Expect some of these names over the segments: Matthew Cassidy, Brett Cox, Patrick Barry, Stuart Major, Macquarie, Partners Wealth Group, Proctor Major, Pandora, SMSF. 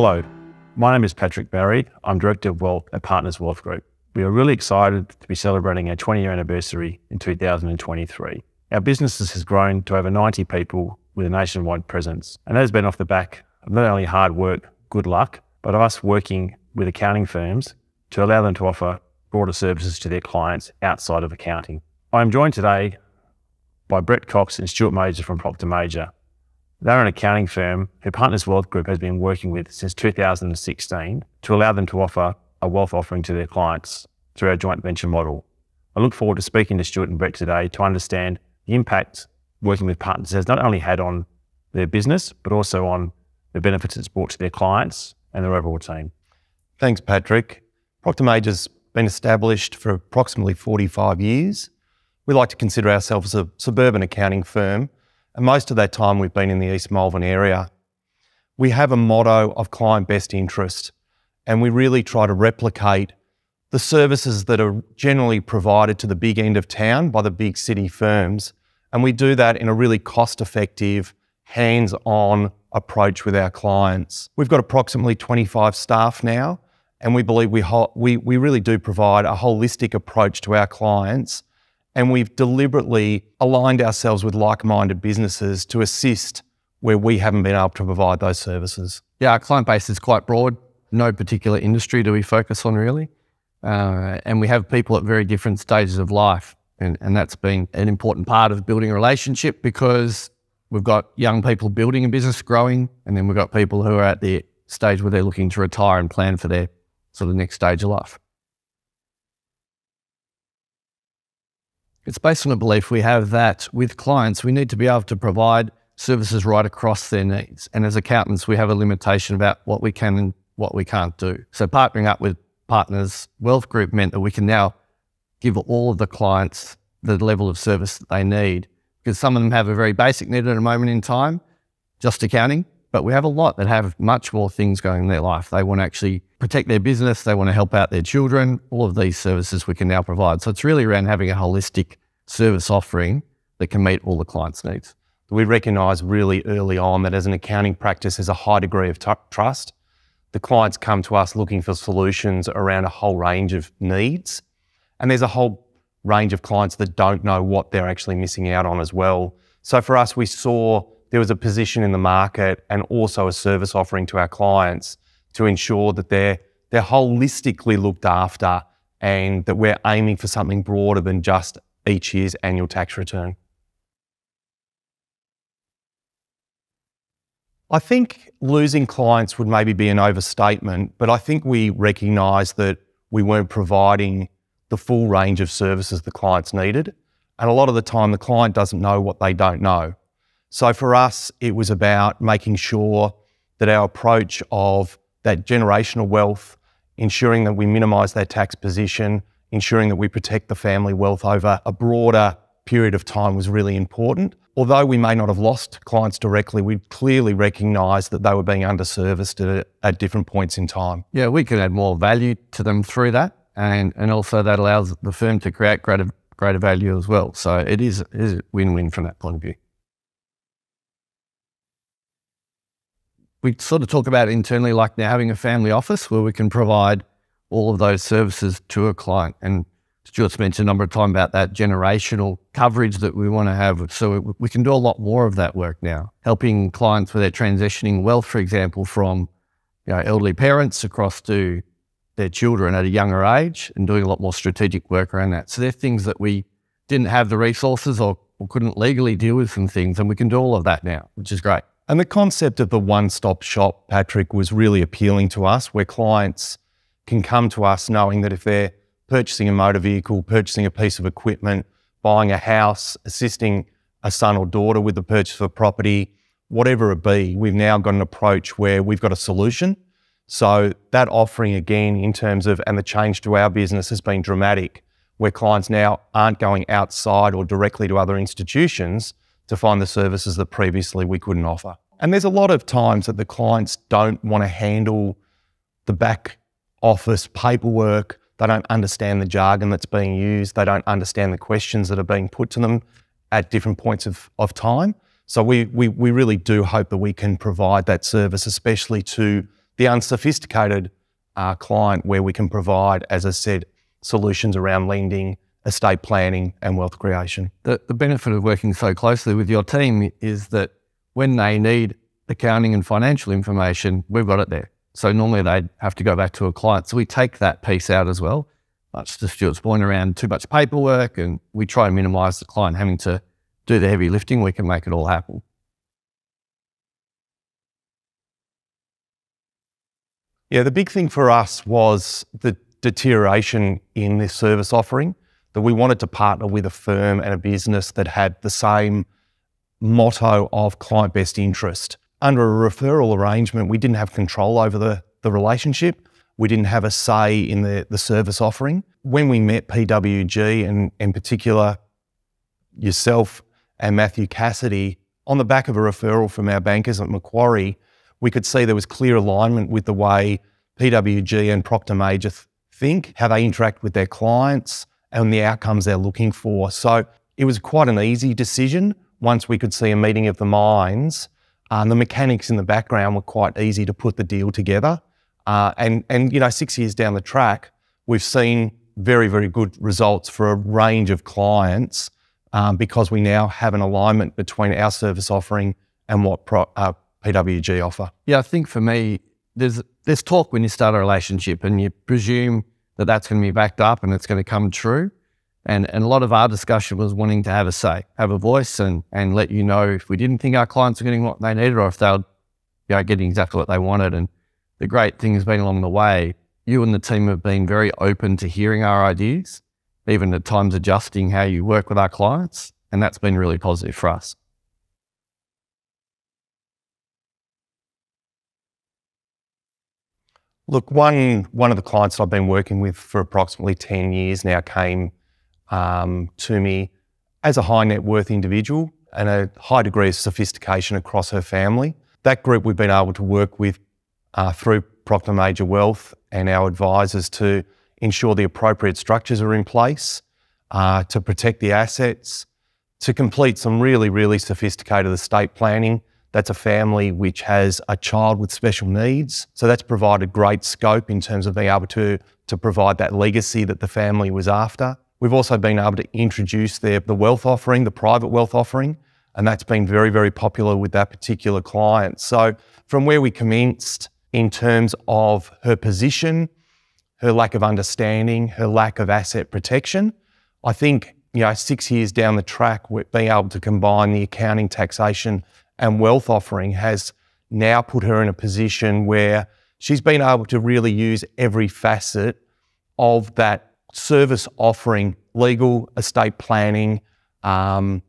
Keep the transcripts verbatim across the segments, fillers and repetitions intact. Hello, my name is Patrick Barry. I'm Director of Wealth at Partners Wealth Group. We are really excited to be celebrating our twenty year anniversary in two thousand twenty-three. Our business has grown to over ninety people with a nationwide presence, and that has been off the back of not only hard work, good luck, but of us working with accounting firms to allow them to offer broader services to their clients outside of accounting. I'm joined today by Brett Cox and Stuart Major from Proctor Major. They're an accounting firm who Partners Wealth Group has been working with since two thousand sixteen to allow them to offer a wealth offering to their clients through our joint venture model. I look forward to speaking to Stuart and Brett today to understand the impact working with Partners has not only had on their business, but also on the benefits it's brought to their clients and their overall team. Thanks, Patrick. Proctor Major's been established for approximately forty-five years. We like to consider ourselves a suburban accounting firm, and most of that time we've been in the East Malvern area. We have a motto of client best interest, and we really try to replicate the services that are generally provided to the big end of town by the big city firms. And we do that in a really cost-effective, hands-on approach with our clients. We've got approximately twenty-five staff now, and we believe we, we, we really do provide a holistic approach to our clients. And we've deliberately aligned ourselves with like-minded businesses to assist where we haven't been able to provide those services. Yeah, our client base is quite broad. No particular industry do we focus on, really. Uh, and we have people at very different stages of life. And, and that's been an important part of building a relationship, because we've got young people building a business, growing, and then we've got people who are at the stage where they're looking to retire and plan for their sort of next stage of life. It's based on a belief we have that with clients, we need to be able to provide services right across their needs. And as accountants, we have a limitation about what we can and what we can't do. So partnering up with Partners Wealth Group meant that we can now give all of the clients the level of service that they need, because some of them have a very basic need at a moment in time, just accounting, but we have a lot that have much more things going in their life. They want to actually protect their business. They want to help out their children. All of these services we can now provide. So it's really around having a holistic service offering that can meet all the clients' needs. We recognise really early on that as an accounting practice, there's a high degree of trust. The clients come to us looking for solutions around a whole range of needs. And there's a whole range of clients that don't know what they're actually missing out on as well. So for us, we saw there was a position in the market and also a service offering to our clients to ensure that they're, they're holistically looked after, and that we're aiming for something broader than just each year's annual tax return. I think losing clients would maybe be an overstatement, but I think we recognise that we weren't providing the full range of services the clients needed. And a lot of the time the client doesn't know what they don't know. So for us, it was about making sure that our approach of that generational wealth, ensuring that we minimise their tax position, ensuring that we protect the family wealth over a broader period of time was really important. Although we may not have lost clients directly, we clearly recognised that they were being underserviced at, at different points in time. Yeah, we could add more value to them through that, and, and also that allows the firm to create greater, greater value as well. So it is, it is a win-win from that point of view. We sort of talk about it internally, like now having a family office where we can provide all of those services to a client. And Stuart's mentioned a number of times about that generational coverage that we want to have. So we can do a lot more of that work now, helping clients with their transitioning wealth, for example, from you know, elderly parents across to their children at a younger age, and doing a lot more strategic work around that. So they're things that we didn't have the resources or, or couldn't legally deal with some things, and we can do all of that now, which is great. And the concept of the one-stop shop, Patrick, was really appealing to us, where clients can come to us knowing that if they're purchasing a motor vehicle, purchasing a piece of equipment, buying a house, assisting a son or daughter with the purchase of a property, whatever it be, we've now got an approach where we've got a solution. So that offering, again, in terms of, and the change to our business has been dramatic, where clients now aren't going outside or directly to other institutions to find the services that previously we couldn't offer. And there's a lot of times that the clients don't want to handle the back office paperwork. They don't understand the jargon that's being used. They don't understand the questions that are being put to them at different points of, of time. So we, we, we really do hope that we can provide that service, especially to the unsophisticated uh, client, where we can provide, as I said, solutions around lending, estate planning and wealth creation. The, the benefit of working so closely with your team is that when they need accounting and financial information, we've got it there. So normally they'd have to go back to a client. So we take that piece out as well. That's to Stuart's point around too much paperwork, and we try and minimise the client having to do the heavy lifting. We can make it all happen. Yeah, the big thing for us was the deterioration in this service offering, that we wanted to partner with a firm and a business that had the same motto of client best interest. Under a referral arrangement, we didn't have control over the, the relationship. We didn't have a say in the, the service offering. When we met P W G, and in particular yourself and Matthew Cassidy, on the back of a referral from our bankers at Macquarie, we could see there was clear alignment with the way P W G and Proctor Major think, how they interact with their clients and the outcomes they're looking for. So it was quite an easy decision once we could see a meeting of the minds. Um, the mechanics in the background were quite easy to put the deal together. Uh, and, and, you know, six years down the track, we've seen very, very good results for a range of clients um, because we now have an alignment between our service offering and what pro, uh, P W G offer. Yeah, I think for me, there's, there's talk when you start a relationship and you presume that that's going to be backed up and it's going to come true. And, and a lot of our discussion was wanting to have a say, have a voice, and, and let you know if we didn't think our clients were getting what they needed, or if they were, you know, getting exactly what they wanted. And the great thing has been along the way, you and the team have been very open to hearing our ideas, even at times adjusting how you work with our clients. And that's been really positive for us. Look, one, one of the clients I've been working with for approximately ten years now came Um, to me as a high net worth individual and a high degree of sophistication across her family. That group we've been able to work with uh, through Proctor Major Wealth and our advisors to ensure the appropriate structures are in place, uh, to protect the assets, to complete some really, really sophisticated estate planning. That's a family which has a child with special needs. So that's provided great scope in terms of being able to, to provide that legacy that the family was after. We've also been able to introduce their, the wealth offering, the private wealth offering, and that's been very, very popular with that particular client. So from where we commenced in terms of her position, her lack of understanding, her lack of asset protection, I think, you know, six years down the track, we're being able to combine the accounting, taxation and wealth offering has now put her in a position where she's been able to really use every facet of that service offering: legal, estate planning, um,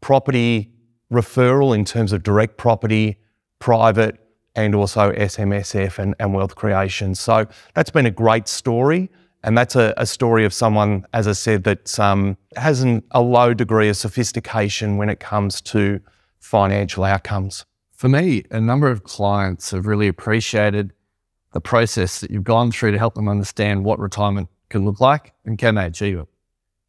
property referral in terms of direct property, private, and also S M S F and, and wealth creation. So that's been a great story. And that's a, a story of someone, as I said, that um, has an, a low degree of sophistication when it comes to financial outcomes. For me, a number of clients have really appreciated the process that you've gone through to help them understand what retirement can look like and can they achieve it.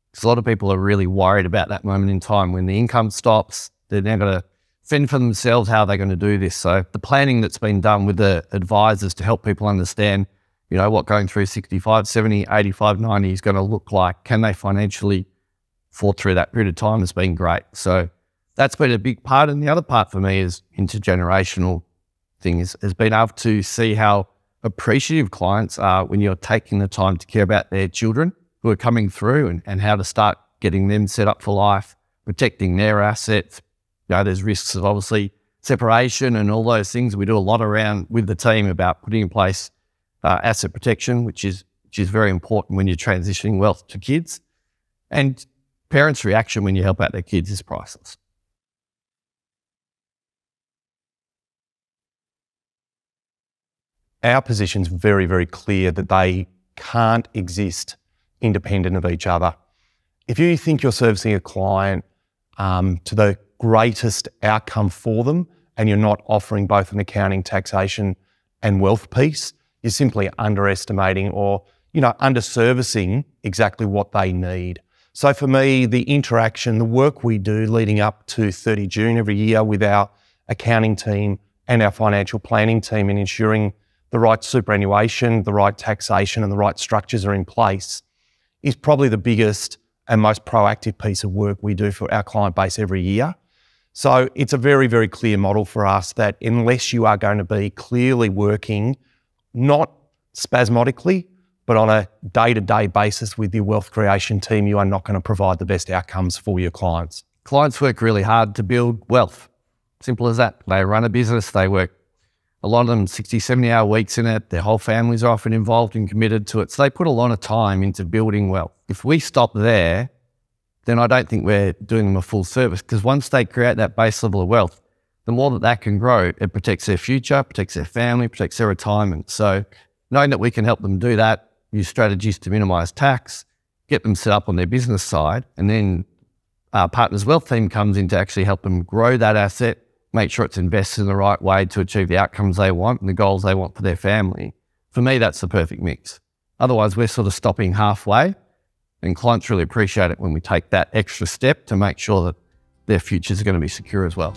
Because a lot of people are really worried about that moment in time when the income stops. They're now going to fend for themselves. How are they going to do this? So the planning that's been done with the advisors to help people understand, you know, what going through sixty-five, seventy, eighty-five, ninety is going to look like, can they financially afford through that period of time, has been great. So that's been a big part. And the other part for me is intergenerational things, has been able to see how appreciative clients are when you're taking the time to care about their children who are coming through, and, and how to start getting them set up for life, protecting their assets. You know, there's risks of obviously separation and all those things. We do a lot around with the team about putting in place uh, asset protection, which is, which is very important when you're transitioning wealth to kids. And parents' reaction when you help out their kids is priceless. Our position's very, very clear that they can't exist independent of each other. If you think you're servicing a client um, to the greatest outcome for them, and you're not offering both an accounting, taxation and wealth piece, you're simply underestimating or, you know, underservicing exactly what they need. So for me, the interaction, the work we do leading up to thirty June every year with our accounting team and our financial planning team, in ensuring the right superannuation, the right taxation and the right structures are in place is probably the biggest and most proactive piece of work we do for our client base every year. So it's a very, very clear model for us that unless you are going to be clearly working, not spasmodically, but on a day-to-day basis with your wealth creation team, you are not going to provide the best outcomes for your clients. Clients work really hard to build wealth. Simple as that. They run a business, they work a lot of them sixty, seventy hour weeks in it. Their whole families are often involved and committed to it. So they put a lot of time into building wealth. If we stop there, then I don't think we're doing them a full service, because once they create that base level of wealth, the more that that can grow, it protects their future, protects their family, protects their retirement. So knowing that we can help them do that, use strategies to minimise tax, get them set up on their business side, and then our Partners Wealth team comes in to actually help them grow that asset, make sure it's invested in the right way to achieve the outcomes they want and the goals they want for their family. For me, that's the perfect mix. Otherwise, we're sort of stopping halfway, and clients really appreciate it when we take that extra step to make sure that their futures are going to be secure as well.